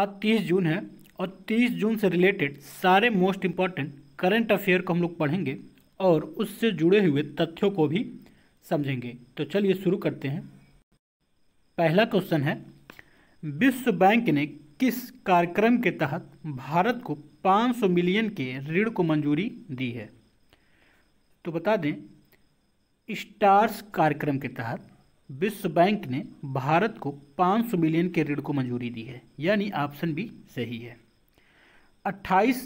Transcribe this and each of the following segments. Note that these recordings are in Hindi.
आज 30 जून है और 30 जून से रिलेटेड सारे मोस्ट इम्पॉर्टेंट करंट अफेयर को हम लोग पढ़ेंगे और उससे जुड़े हुए तथ्यों को भी समझेंगे। तो चलिए शुरू करते हैं। पहला क्वेश्चन है, विश्व बैंक ने किस कार्यक्रम के तहत भारत को 500 मिलियन के ऋण को मंजूरी दी है? तो बता दें, स्टार्स कार्यक्रम के तहत विश्व बैंक ने भारत को 500 मिलियन के ऋण को मंजूरी दी है, यानी ऑप्शन बी सही है। 28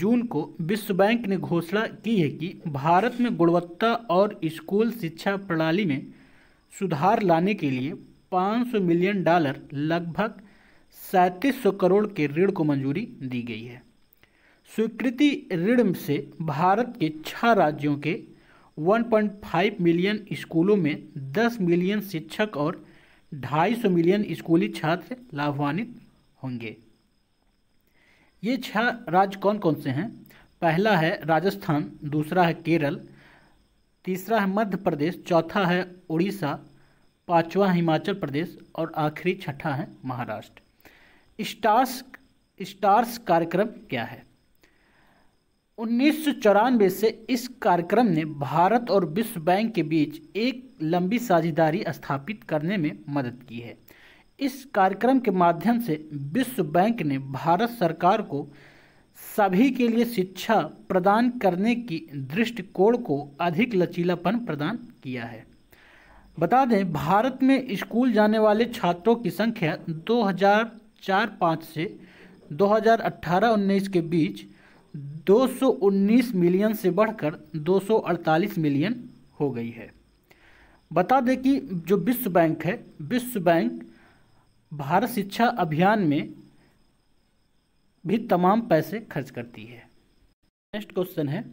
जून को विश्व बैंक ने घोषणा की है कि भारत में गुणवत्ता और स्कूल शिक्षा प्रणाली में सुधार लाने के लिए 500 मिलियन डॉलर लगभग 3700 करोड़ के ऋण को मंजूरी दी गई है। स्वीकृति ऋण से भारत के 6 राज्यों के 1.5 मिलियन स्कूलों में 10 मिलियन शिक्षक और 250 मिलियन स्कूली छात्र लाभान्वित होंगे। ये 6 राज्य कौन कौन से हैं? पहला है राजस्थान, दूसरा है केरल, तीसरा है मध्य प्रदेश, चौथा है उड़ीसा, पांचवा हिमाचल प्रदेश और आखिरी छठा है महाराष्ट्र। स्टार्स कार्यक्रम क्या है? 1994 से इस कार्यक्रम ने भारत और विश्व बैंक के बीच एक लंबी साझेदारी स्थापित करने में मदद की है। इस कार्यक्रम के माध्यम से विश्व बैंक ने भारत सरकार को सभी के लिए शिक्षा प्रदान करने की दृष्टिकोण को अधिक लचीलापन प्रदान किया है। बता दें, भारत में स्कूल जाने वाले छात्रों की संख्या 2004-05 से 2018-19 के बीच 219 मिलियन से बढ़कर 248 मिलियन हो गई है। बता दें कि जो विश्व बैंक है, विश्व बैंक भारत शिक्षा अभियान में भी तमाम पैसे खर्च करती है। नेक्स्ट क्वेश्चन है,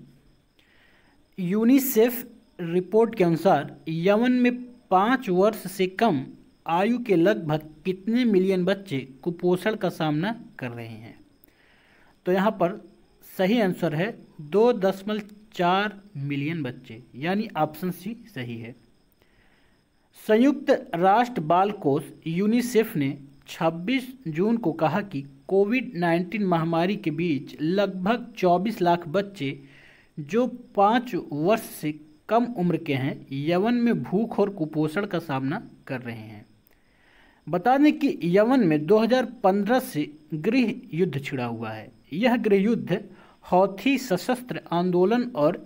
यूनिसेफ रिपोर्ट के अनुसार यमन में 5 वर्ष से कम आयु के लगभग कितने मिलियन बच्चे कुपोषण का सामना कर रहे हैं? तो यहाँ पर सही आंसर है 2.4 मिलियन बच्चे, यानी ऑप्शन सी सही है। संयुक्त राष्ट्र बाल कोष यूनिसेफ ने 26 जून को कहा कि कोविड-19 महामारी के बीच लगभग 24 लाख बच्चे जो 5 वर्ष से कम उम्र के हैं यमन में भूख और कुपोषण का सामना कर रहे हैं। बता दें कि यमन में 2015 से गृह युद्ध छिड़ा हुआ है। यह गृह युद्ध हौथी सशस्त्र आंदोलन और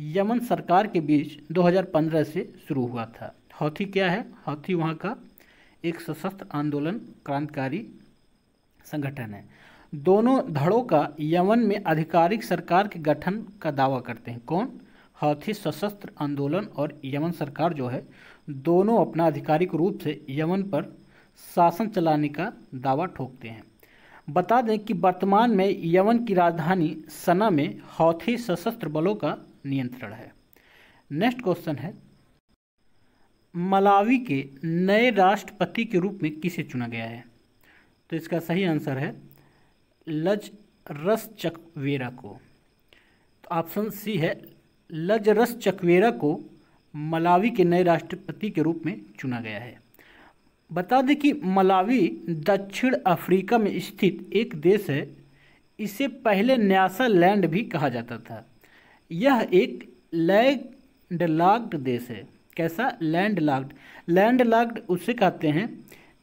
यमन सरकार के बीच 2015 से शुरू हुआ था। हौथी क्या है? हौथी वहाँ का एक सशस्त्र आंदोलन क्रांतिकारी संगठन है। दोनों धड़ों का यमन में आधिकारिक सरकार के गठन का दावा करते हैं। कौन? हौथी सशस्त्र आंदोलन और यमन सरकार जो है, दोनों अपना आधिकारिक रूप से यमन पर शासन चलाने का दावा ठोकते हैं। बता दें कि वर्तमान में यमन की राजधानी सना में हौथी सशस्त्र बलों का नियंत्रण है। नेक्स्ट क्वेश्चन है, मलावी के नए राष्ट्रपति के रूप में किसे चुना गया है? तो इसका सही आंसर है लजरस चकवेरा को। तो ऑप्शन सी है, लजरस चकवेरा को मलावी के नए राष्ट्रपति के रूप में चुना गया है। बता दें कि मलावी दक्षिण अफ्रीका में स्थित एक देश है। इसे पहले न्यासालैंड भी कहा जाता था। यह एक लैंडलॉक्ड देश है। कैसा? लैंडलॉक्ड। लैंडलॉक्ड उसे कहते हैं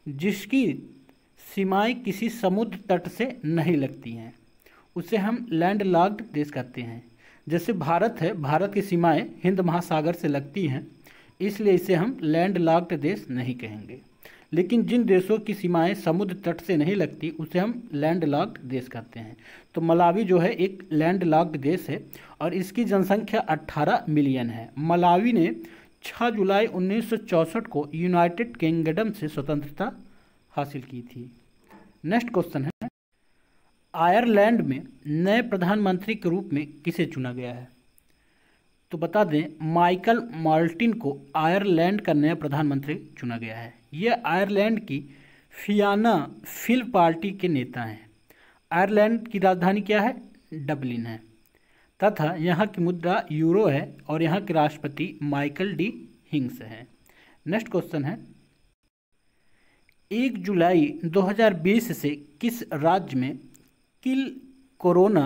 जिसकी सीमाएं किसी समुद्र तट से नहीं लगती हैं, उसे हम लैंडलॉक्ड देश कहते हैं। जैसे भारत है, भारत की सीमाएं हिंद महासागर से लगती हैं, इसलिए इसे हम लैंडलॉक्ड देश नहीं कहेंगे। लेकिन जिन देशों की सीमाएं समुद्र तट से नहीं लगती उसे हम लैंडलॉक्ड देश कहते हैं। तो मलावी जो है एक लैंडलॉक्ड देश है और इसकी जनसंख्या 18 मिलियन है। मलावी ने 6 जुलाई 1964 को यूनाइटेड किंगडम से स्वतंत्रता हासिल की थी। नेक्स्ट क्वेश्चन है, आयरलैंड में नए प्रधानमंत्री के रूप में किसे चुना गया है? तो बता दें, माइकल मार्टिन को आयरलैंड का नया प्रधानमंत्री चुना गया है। यह आयरलैंड की फियाना फील पार्टी के नेता हैं। आयरलैंड की राजधानी क्या है? डबलिन है तथा यहाँ की मुद्रा यूरो है और यहाँ के राष्ट्रपति माइकल डी हिंग्स हैं। नेक्स्ट क्वेश्चन है, 1 जुलाई 2020 से किस राज्य में किल कोरोना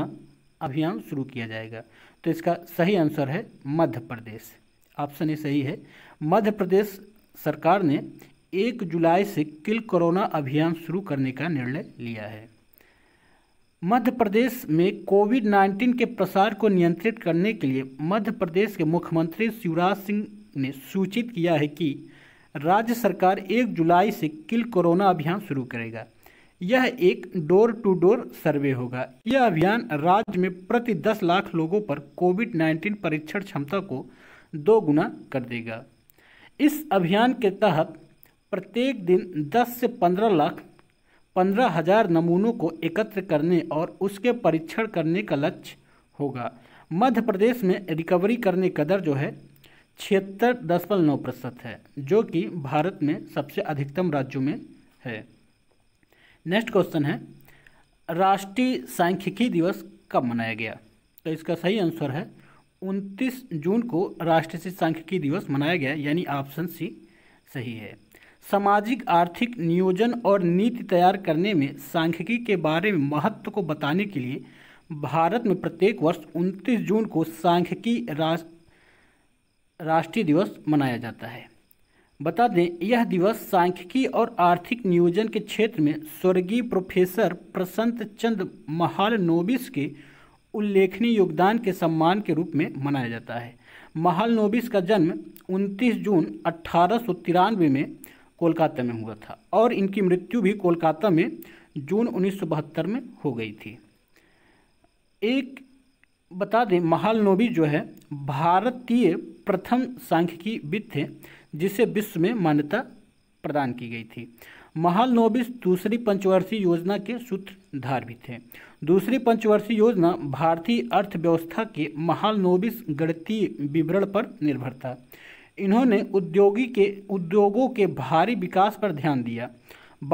अभियान शुरू किया जाएगा? तो इसका सही आंसर है मध्य प्रदेश। ऑप्शन ए सही है। मध्य प्रदेश सरकार ने 1 जुलाई से किल कोरोना अभियान शुरू करने का निर्णय लिया है। मध्य प्रदेश में कोविड-19 के प्रसार को नियंत्रित करने के लिए मध्य प्रदेश के मुख्यमंत्री शिवराज सिंह ने सूचित किया है कि राज्य सरकार 1 जुलाई से किल कोरोना अभियान शुरू करेगा। यह एक डोर टू डोर सर्वे होगा। यह अभियान राज्य में प्रति 10 लाख लोगों पर कोविड-19 परीक्षण क्षमता को 2 गुना कर देगा। इस अभियान के तहत प्रत्येक दिन 10 से 15,15,000 नमूनों को एकत्र करने और उसके परीक्षण करने का लक्ष्य होगा। मध्य प्रदेश में रिकवरी करने का दर जो है 76.9% है, जो कि भारत में सबसे अधिकतम राज्यों में है। नेक्स्ट क्वेश्चन है, राष्ट्रीय सांख्यिकी दिवस कब मनाया गया? तो इसका सही आंसर है 29 जून को राष्ट्रीय सांख्यिकी दिवस मनाया गया, यानी ऑप्शन सी सही है। सामाजिक आर्थिक नियोजन और नीति तैयार करने में सांख्यिकी के बारे में महत्व को बताने के लिए भारत में प्रत्येक वर्ष 29 जून को सांख्यिकी राष्ट्रीय दिवस मनाया जाता है। बता दें, यह दिवस सांख्यिकी और आर्थिक नियोजन के क्षेत्र में स्वर्गीय प्रोफेसर प्रशांत चंद्र महालनोबिस के उल्लेखनीय योगदान के सम्मान के रूप में मनाया जाता है। महालनोबिस का जन्म 29 जून 1893 में कोलकाता में हुआ था और इनकी मृत्यु भी कोलकाता में जून 1972 में हो गई थी। एक बता दें, महालनोबिस जो है भारतीय प्रथम सांख्यिकी विद थे जिसे विश्व में मान्यता प्रदान की गई थी। महालनोबिस दूसरी पंचवर्षीय योजना के सूत्रधार भी थे। दूसरी पंचवर्षीय योजना भारतीय अर्थव्यवस्था के महालनोबिस गणितीय विवरण पर निर्भर था। इन्होंने उद्योगों के भारी विकास पर ध्यान दिया।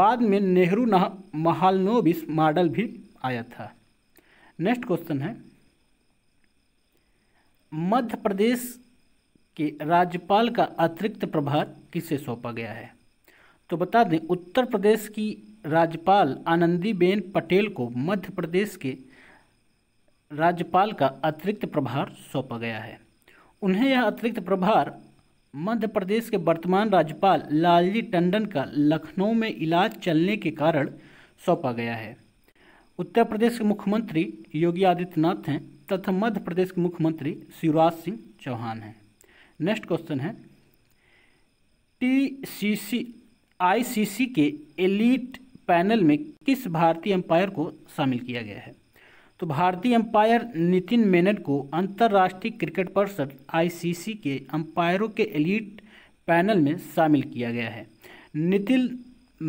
बाद में नेहरू महालनोबिस मॉडल भी आया था। नेक्स्ट क्वेश्चन है, मध्य प्रदेश के राज्यपाल का अतिरिक्त प्रभार किसे सौंपा गया है? तो बता दें, उत्तर प्रदेश की राज्यपाल आनंदीबेन पटेल को मध्य प्रदेश के राज्यपाल का अतिरिक्त प्रभार सौंपा गया है। उन्हें यह अतिरिक्त प्रभार मध्य प्रदेश के वर्तमान राज्यपाल लालजी टंडन का लखनऊ में इलाज चलने के कारण सौंपा गया है। उत्तर प्रदेश के मुख्यमंत्री योगी आदित्यनाथ हैं तथा मध्य प्रदेश के मुख्यमंत्री शिवराज सिंह चौहान हैं। नेक्स्ट क्वेश्चन है, आईसीसी के एलीट पैनल में किस भारतीय अंपायर को शामिल किया गया है? तो भारतीय अंपायर नितिन मेनन को अंतर्राष्ट्रीय क्रिकेट परिषद आईसीसी के अंपायरों के एलीट पैनल में शामिल किया गया है। नितिन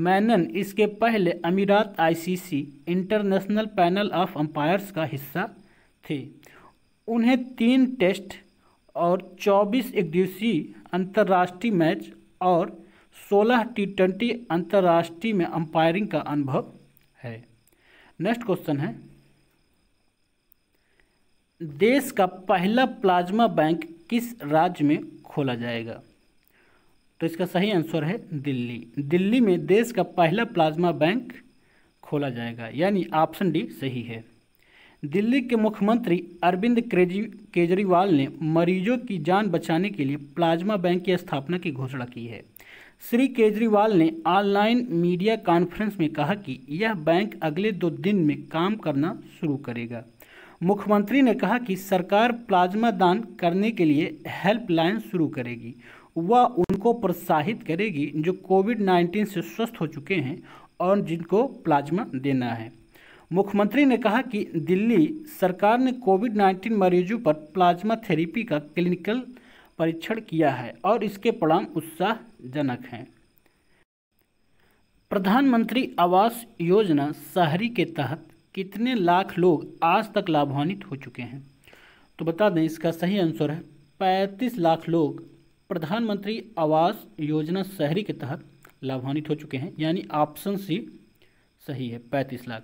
मेनन इसके पहले अमीरात ICC international panel of umpires का हिस्सा थे। उन्हें 3 टेस्ट और 24 एकदिवसीय अंतर्राष्ट्रीय मैच और 16 T20 अंतर्राष्ट्रीय में अंपायरिंग का अनुभव है। नेक्स्ट क्वेश्चन है, देश का पहला प्लाज्मा बैंक किस राज्य में खोला जाएगा? तो इसका सही आंसर है दिल्ली। दिल्ली में देश का पहला प्लाज्मा बैंक खोला जाएगा, यानी ऑप्शन डी सही है। दिल्ली के मुख्यमंत्री अरविंद केजरीवाल ने मरीजों की जान बचाने के लिए प्लाज्मा बैंक की स्थापना की घोषणा की है। श्री केजरीवाल ने ऑनलाइन मीडिया कॉन्फ्रेंस में कहा कि यह बैंक अगले 2 दिन में काम करना शुरू करेगा। मुख्यमंत्री ने कहा कि सरकार प्लाज्मा दान करने के लिए हेल्पलाइन शुरू करेगी। वह उनको प्रोत्साहित करेगी जो कोविड-19 से स्वस्थ हो चुके हैं और जिनको प्लाज्मा देना है। मुख्यमंत्री ने कहा कि दिल्ली सरकार ने कोविड-19 मरीजों पर प्लाज्मा थेरेपी का क्लिनिकल परीक्षण किया है और इसके परिणाम उत्साहजनक हैं। प्रधानमंत्री आवास योजना शहरी के तहत कितने लाख लोग आज तक लाभान्वित हो चुके हैं? तो बता दें, इसका सही आंसर है 35 लाख लोग प्रधानमंत्री आवास योजना शहरी के तहत लाभान्वित हो चुके हैं, यानी ऑप्शन सी सही है 35 लाख।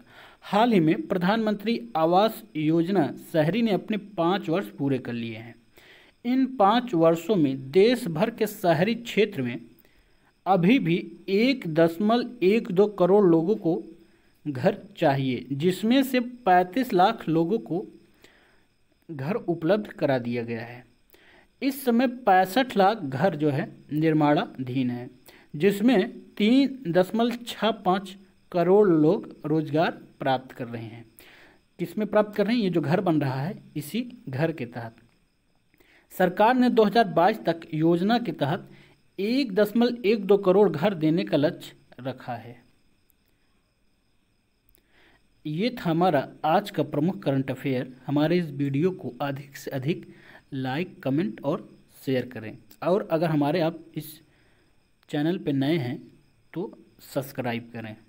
हाल ही में प्रधानमंत्री आवास योजना शहरी ने अपने 5 वर्ष पूरे कर लिए हैं। इन 5 वर्षों में देश भर के शहरी क्षेत्र में अभी भी 1.12 करोड़ लोगों को घर चाहिए, जिसमें से 35 लाख लोगों को घर उपलब्ध करा दिया गया है। इस समय 65 लाख घर जो है निर्माणाधीन है, जिसमें 3.65 करोड़ लोग रोजगार प्राप्त कर रहे हैं। किसमें प्राप्त कर रहे हैं? ये जो घर बन रहा है इसी घर के तहत। सरकार ने 2022 तक योजना के तहत 1.12 करोड़ घर देने का लक्ष्य रखा है। ये था हमारा आज का प्रमुख करंट अफेयर। हमारे इस वीडियो को अधिक से अधिक लाइक, कमेंट और शेयर करें, और अगर हमारे आप इस चैनल पर नए हैं तो सब्सक्राइब करें।